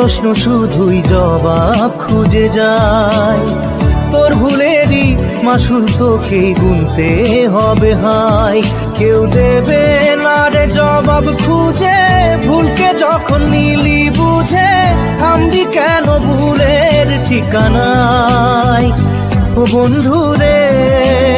প্রশ্ন শুধুই জবাব খুঁজে যায়। তোর ভুলেরই মাসুল তোকেই গুনতে হবে হায়। কেউ দেবে না রে জবাব খুঁজে, ভুলকে যখন নিলি বুঝে, থামবি কেন ভুলের ঠিকানায়? ও বন্ধু রে